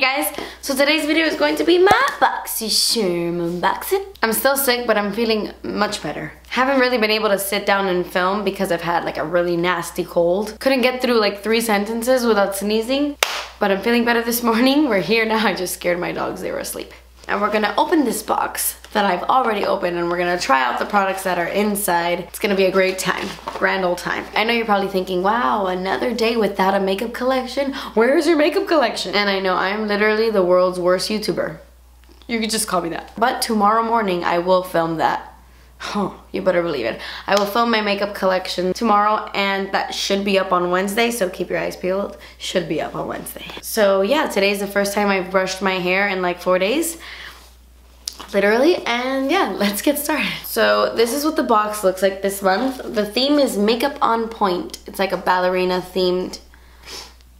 Hey guys, so today's video is going to be my Boxycharm unboxing. I'm still sick, but I'm feeling much better. Haven't really been able to sit down and film because I've had like a really nasty cold. Couldn't get through like 3 sentences without sneezing, but I'm feeling better this morning. We're here now. I just scared my dogs, they were asleep. And we're gonna open this box that I've already opened and we're gonna try out the products that are inside. It's gonna be a great time, grand old time. I know you're probably thinking, wow, another day without a makeup collection? Where's your makeup collection? And I know I'm literally the world's worst YouTuber. You could just call me that. But tomorrow morning I will film that. Oh, you better believe it. I will film my makeup collection tomorrow and that should be up on Wednesday, so keep your eyes peeled. Should be up on Wednesday. So yeah, today's the first time I've brushed my hair in like 4 days. Literally, and yeah, let's get started. So this is what the box looks like this month. The theme is Makeup on Point. It's like a ballerina themed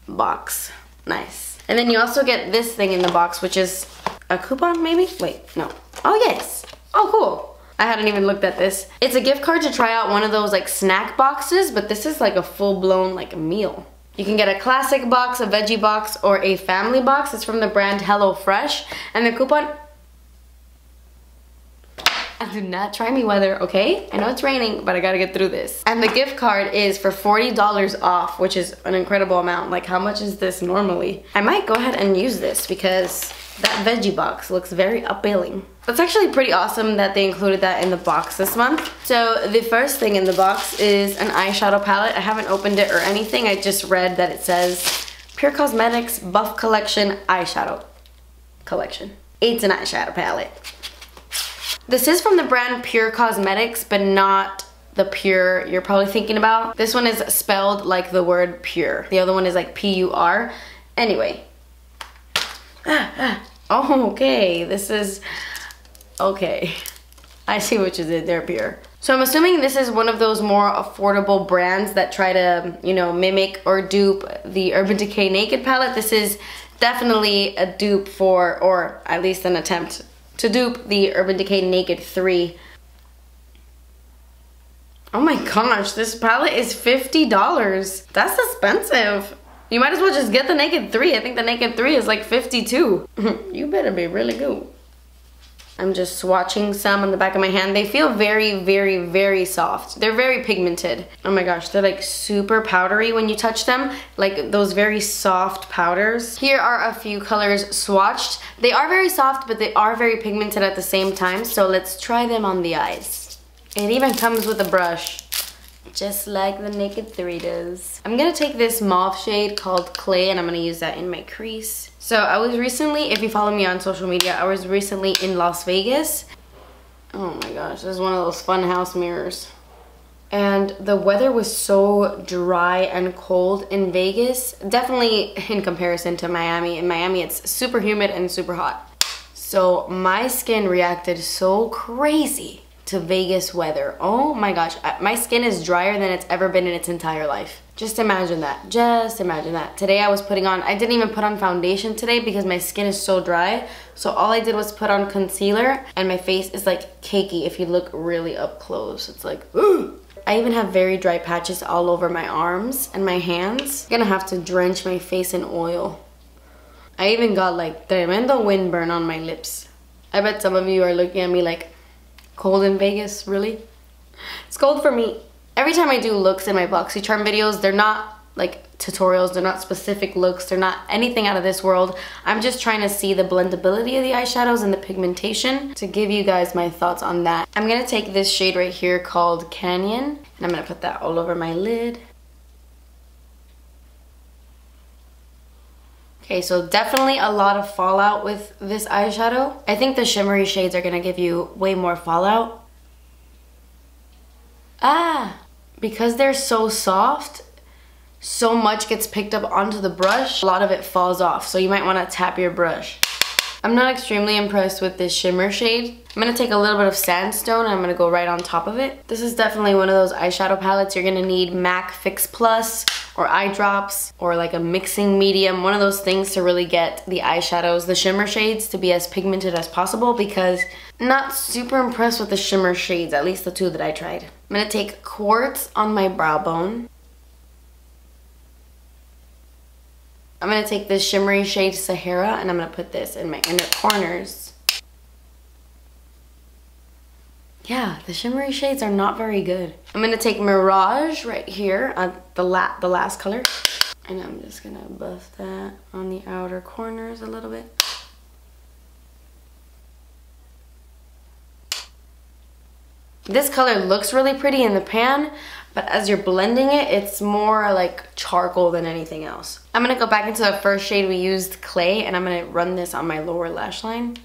box. Nice. And then you also get this thing in the box, which is a coupon maybe? Wait, no. Oh yes. Oh cool. I hadn't even looked at this. It's a gift card to try out one of those like snack boxes, but this is like a full-blown like meal. You can get a classic box, a veggie box, or a family box. It's from the brand HelloFresh, and the coupon... And do not try me weather, okay? I know it's raining, but I gotta get through this. And the gift card is for $40 off, which is an incredible amount. Like, how much is this normally? I might go ahead and use this because that veggie box looks very appealing. That's actually pretty awesome that they included that in the box this month. So the first thing in the box is an eyeshadow palette. I haven't opened it or anything. I just read that it says Pure Cosmetics Buff Collection Eyeshadow Collection. It's an eyeshadow palette. This is from the brand Pure Cosmetics, but not the Pure you're probably thinking about. This one is spelled like the word pure. The other one is like P-U-R. Anyway. Oh, okay. This is... Okay. I see what you did there, Pure. So I'm assuming this is one of those more affordable brands that try to, you know, mimic or dupe the Urban Decay Naked palette. This is definitely a dupe for, or at least an attempt to dupe the Urban Decay Naked 3. Oh my gosh, this palette is $50. That's expensive. You might as well just get the Naked 3. I think the Naked 3 is like 52. You better be really good. I'm just swatching some on the back of my hand. They feel very, very, very soft. They're very pigmented. Oh my gosh, they're like super powdery when you touch them. Like those very soft powders. Here are a few colors swatched. They are very soft, but they are very pigmented at the same time. So let's try them on the eyes. It even comes with a brush. Just like the Naked 3 does. I'm gonna take this mauve shade called Clay and I'm gonna use that in my crease. So I was recently, if you follow me on social media, I was recently in Las Vegas. Oh my gosh, this is one of those fun house mirrors. And the weather was so dry and cold in Vegas. Definitely in comparison to Miami. In Miami it's super humid and super hot. So my skin reacted so crazy to Vegas weather. Oh my gosh, my skin is drier than it's ever been in its entire life. Just imagine that, just imagine that. Today I was putting on, I didn't even put on foundation today because my skin is so dry. So all I did was put on concealer and my face is like cakey if you look really up close. It's like, ooh. I even have very dry patches all over my arms and my hands. I'm gonna have to drench my face in oil. I even got like tremendo windburn on my lips. I bet some of you are looking at me like, cold in Vegas, really? It's cold for me. Every time I do looks in my Boxycharm videos, they're not like tutorials, they're not specific looks, they're not anything out of this world. I'm just trying to see the blendability of the eyeshadows and the pigmentation to give you guys my thoughts on that. I'm gonna take this shade right here called Canyon, and I'm gonna put that all over my lid. Okay, so definitely a lot of fallout with this eyeshadow. I think the shimmery shades are gonna give you way more fallout. Ah! Because they're so soft, so much gets picked up onto the brush. A lot of it falls off, so you might wanna tap your brush. I'm not extremely impressed with this shimmer shade. I'm gonna take a little bit of sandstone and I'm gonna go right on top of it. This is definitely one of those eyeshadow palettes you're gonna need MAC Fix Plus, or eye drops, or like a mixing medium, one of those things to really get the eyeshadows, the shimmer shades, to be as pigmented as possible, because I'm not super impressed with the shimmer shades, at least the 2 that I tried. I'm gonna take Quartz on my brow bone. I'm going to take this shimmery shade Sahara and I'm going to put this in my inner corners. Yeah, the shimmery shades are not very good. I'm going to take Mirage right here on the last color. And I'm just going to buff that on the outer corners a little bit. This color looks really pretty in the pan, but as you're blending it, it's more like charcoal than anything else. I'm going to go back into the first shade we used, Clay, and I'm going to run this on my lower lash line.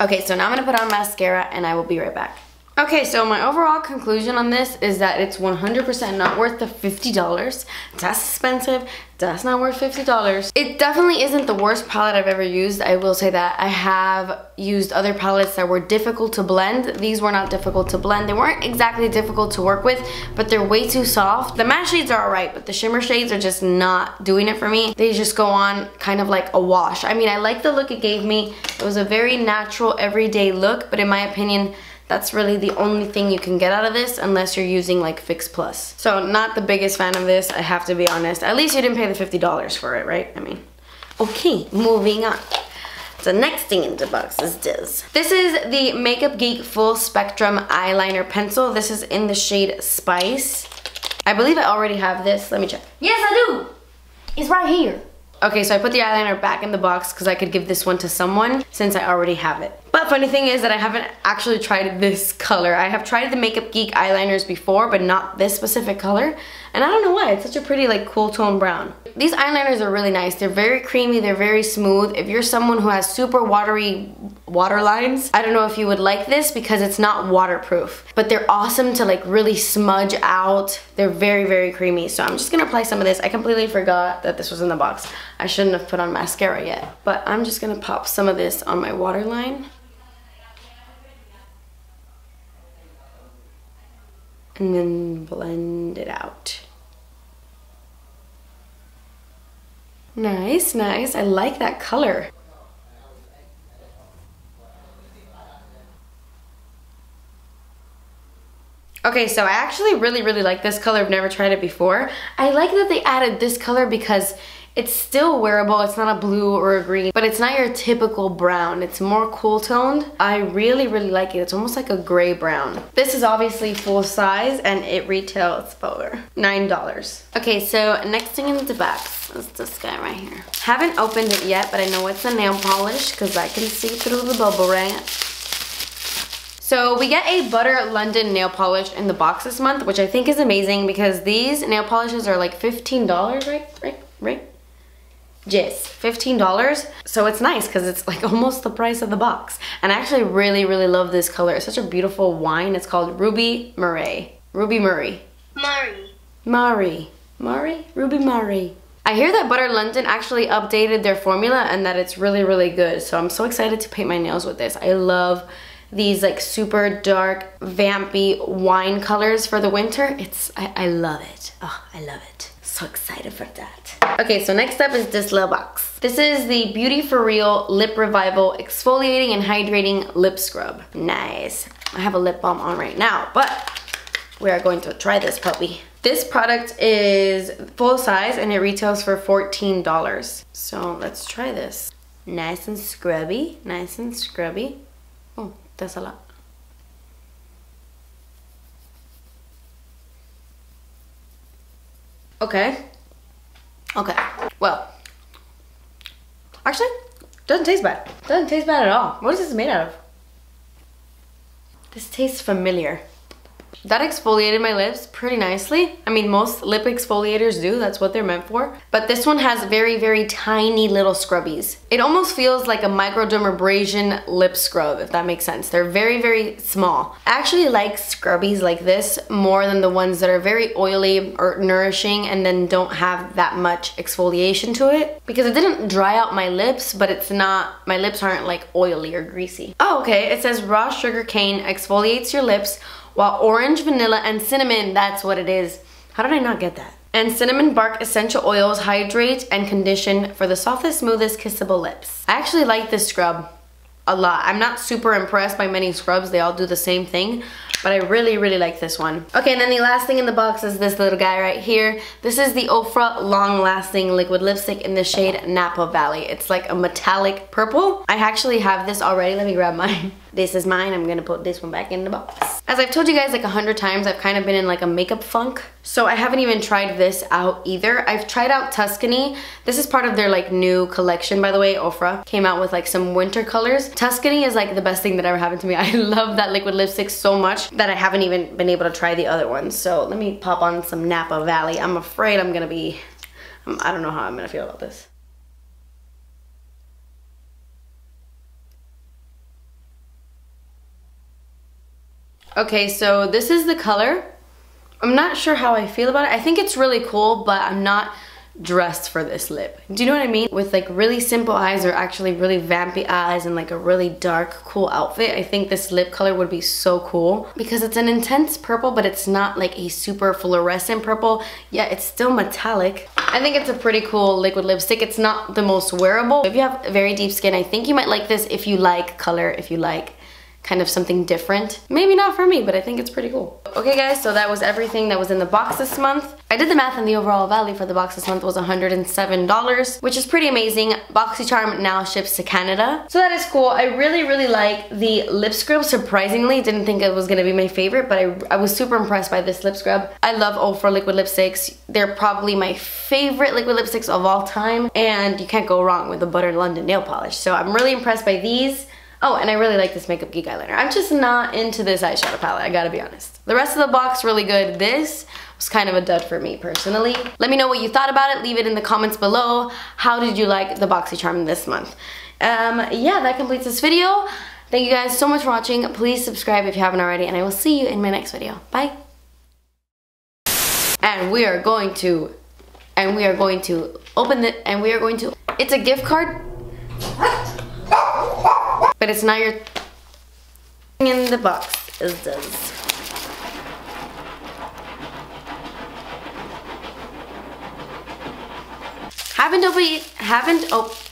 Okay, so now I'm going to put on mascara and I will be right back. Okay, so my overall conclusion on this is that it's 100% not worth the $50. That's expensive. That's not worth $50. It definitely isn't the worst palette I've ever used. I will say that. I have used other palettes that were difficult to blend. These were not difficult to blend. They weren't exactly difficult to work with, but they're way too soft. The matte shades are alright, but the shimmer shades are just not doing it for me. They just go on kind of like a wash. I mean, I like the look it gave me. It was a very natural, everyday look, but in my opinion, that's really the only thing you can get out of this unless you're using like Fix Plus. So not the biggest fan of this, I have to be honest. At least you didn't pay the $50 for it, right? I mean, okay, moving on. The next thing in the box is this. This is the Makeup Geek Full Spectrum Eyeliner Pencil. This is in the shade Spice. I believe I already have this. Let me check. Yes, I do. It's right here. Okay, so I put the eyeliner back in the box because I could give this one to someone since I already have it. But funny thing is that I haven't actually tried this color. I have tried the Makeup Geek eyeliners before, but not this specific color. And I don't know why, it's such a pretty like cool tone brown. These eyeliners are really nice. They're very creamy, they're very smooth. If you're someone who has super watery water lines, I don't know if you would like this because it's not waterproof. But they're awesome to like really smudge out. They're very, very creamy. So I'm just gonna apply some of this. I completely forgot that this was in the box. I shouldn't have put on mascara yet, but I'm just gonna pop some of this on my waterline. And then blend it out. Nice, nice. I like that color. Okay, so I actually really like this color. I've never tried it before. I like that they added this color because it's still wearable. It's not a blue or a green, but it's not your typical brown. It's more cool toned. I really like it. It's almost like a gray brown. This is obviously full size and it retails for $9. Okay, so next thing in the box is this guy right here. Haven't opened it yet, but I know it's a nail polish because I can see through the bubble wrap. So we get a Butter London nail polish in the box this month, which I think is amazing because these nail polishes are like $15, right? Yes, $15. So it's nice because it's like almost the price of the box. And I actually really love this color. It's such a beautiful wine. It's called Ruby Murray. Ruby Murray. Ruby Murray. I hear that Butter London actually updated their formula and that it's really good. So I'm so excited to paint my nails with this. I love these like super dark, vampy wine colors for the winter. I love it. Oh, I love it. So excited for that. Okay, so next up is this little box. This is the Beauty For Real Lip Revival Exfoliating and Hydrating Lip Scrub. Nice. I have a lip balm on right now, but we are going to try this puppy. This product is full size and it retails for $14. So let's try this. Nice and scrubby, nice and scrubby. Oh, that's a lot. Okay. Well, actually, doesn't taste bad. Doesn't taste bad at all. What is this made out of? This tastes familiar. That exfoliated my lips pretty nicely. I mean, most lip exfoliators do. That's what they're meant for. But this one has very tiny little scrubbies. It almost feels like a microdermabrasion lip scrub, if that makes sense. They're very small. I actually like scrubbies like this more than the ones that are very oily or nourishing and then don't have that much exfoliation to it. Because it didn't dry out my lips, but it's not, my lips aren't like oily or greasy. Oh, okay. It says raw sugar cane exfoliates your lips while orange, vanilla, and cinnamon, that's what it is. How did I not get that? And cinnamon bark essential oils hydrate and condition for the softest, smoothest, kissable lips. I actually like this scrub. a lot. I'm not super impressed by many scrubs. They all do the same thing, but I really, really like this one. Okay, and then the last thing in the box is this little guy right here. This is the Ofra Long Lasting Liquid Lipstick in the shade Napa Valley. It's like a metallic purple. I actually have this already. Let me grab mine. This is mine. I'm gonna put this one back in the box. As I've told you guys like 100 times, I've kind of been in like a makeup funk, so I haven't even tried this out either. I've tried out Tuscany. This is part of their like new collection, by the way. Ofra came out with like some winter colors. Tuscany is like the best thing that ever happened to me. I love that liquid lipstick so much that I haven't even been able to try the other ones. So let me pop on some Napa Valley. I'm afraid I'm gonna be, I don't know how I'm gonna feel about this. Okay, so this is the color. I'm not sure how I feel about it. I think it's really cool, but I'm not dressed for this lip. Do you know what I mean? With like really simple eyes or actually really vampy eyes and like a really dark, cool outfit, I think this lip color would be so cool because it's an intense purple, but it's not like a super fluorescent purple. Yeah, it's still metallic. I think it's a pretty cool liquid lipstick. It's not the most wearable. If you have very deep skin, I think you might like this if you like color, if you like kind of something different. Maybe not for me, but I think it's pretty cool. Okay guys, so that was everything that was in the box this month. I did the math and the overall value for the box this month was $107, which is pretty amazing. Boxycharm now ships to Canada, so that is cool. I really, really like the lip scrub. Surprisingly, didn't think it was gonna be my favorite, but I was super impressed by this lip scrub. I love Ofra liquid lipsticks. They're probably my favorite liquid lipsticks of all time, and you can't go wrong with the Butter London nail polish. So I'm really impressed by these. Oh, and I really like this Makeup Geek eyeliner. I'm just not into this eyeshadow palette, I gotta be honest. The rest of the box, really good. This was kind of a dud for me, personally. Let me know what you thought about it. Leave it in the comments below. How did you like the Boxycharm this month? Yeah, that completes this video. Thank you guys so much for watching. Please subscribe if you haven't already, and I will see you in my next video. Bye. And we are going to... open it, and we are going to... It's a gift card. But it's not your thing in the box, it does. Haven't opened it,